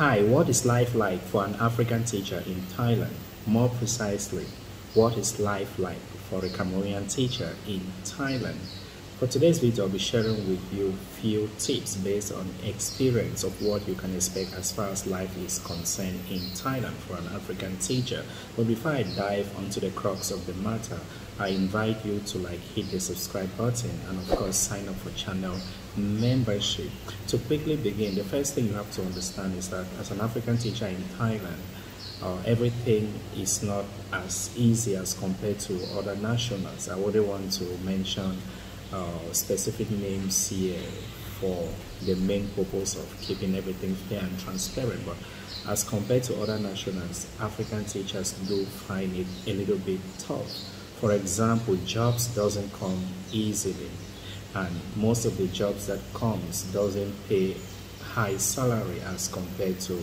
Hi, what is life like for an African teacher in Thailand? More precisely, what is life like for a Cameroonian teacher in Thailand? For today's video, I'll be sharing with you few tips based on experience of what you can expect as far as life is concerned in Thailand for an African teacher. But before I dive onto the crux of the matter, I invite you to hit the subscribe button and of course sign up for channel membership. To quickly begin, the first thing you have to understand is that as an African teacher in Thailand, everything is not as easy as compared to other nationals. I wouldn't want to mention specific names here for the main purpose of keeping everything fair and transparent, but as compared to other nationals, African teachers do find it a little bit tough. For example, jobs doesn't come easily, and most of the jobs that comes doesn't pay high salary as compared to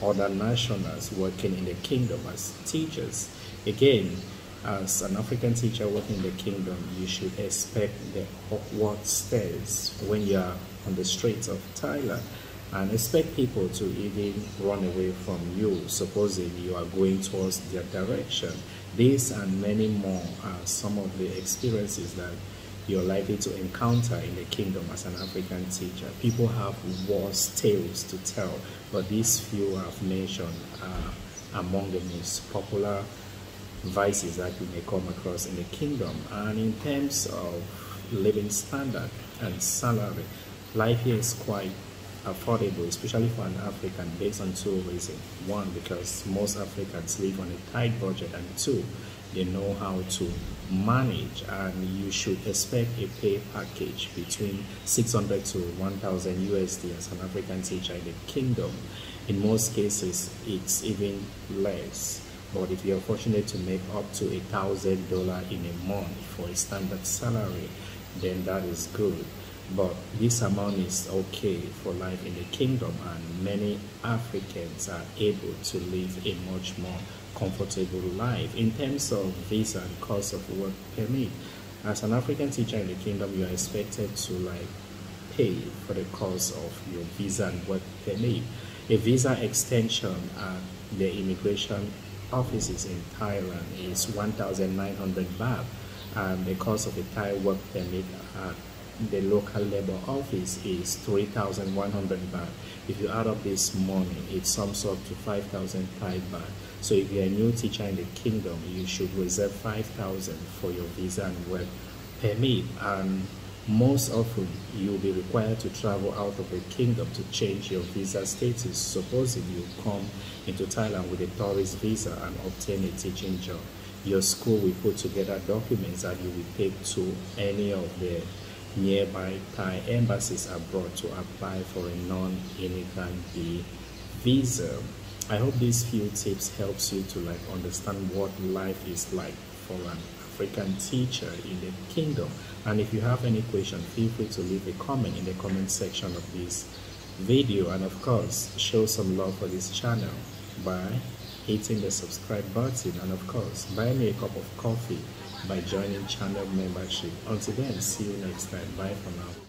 other nationals working in the kingdom as teachers. Again, as an African teacher working in the kingdom, you should expect the upward stairs when you are on the streets of Thailand, and expect people to even run away from you, supposing you are going towards their direction. These and many more are some of the experiences that you're likely to encounter in the kingdom as an African teacher. People have worse tales to tell, but these few I've mentioned are among the most popular vices that you may come across in the kingdom. And in terms of living standard and salary, life here is quite affordable, especially for an African, based on two reasons. One, because most Africans live on a tight budget, and two, they know how to manage, and you should expect a pay package between 600 to 1,000 USD as an African teacher in the kingdom. In most cases, it's even less, but if you're fortunate to make up to $1,000 in a month for a standard salary, then that is good. But this amount is okay for life in the kingdom, and many Africans are able to live a much more comfortable life. In terms of visa and cost of work permit, as an African teacher in the kingdom, you are expected to pay for the cost of your visa and work permit. A visa extension at the immigration offices in Thailand is 1,900 baht, and the cost of a Thai work permit at the local labor office is 3,100 baht. If you add up this money, it sums up to 5,000 Thai baht. So if you're a new teacher in the kingdom, you should reserve 5,000 for your visa and work permit. And most often, you'll be required to travel out of the kingdom to change your visa status, supposing you come into Thailand with a tourist visa and obtain a teaching job. Your school will put together documents that you will take to any of the nearby Thai embassies abroad to apply for a non-immigrant visa. I hope these few tips helps you to understand what life is like for an African teacher in the kingdom. And if you have any question, feel free to leave a comment in the comment section of this video, and of course show some love for this channel by hitting the subscribe button, and of course buy me a cup of coffee by joining channel membership. Until then, see you next time. Bye for now.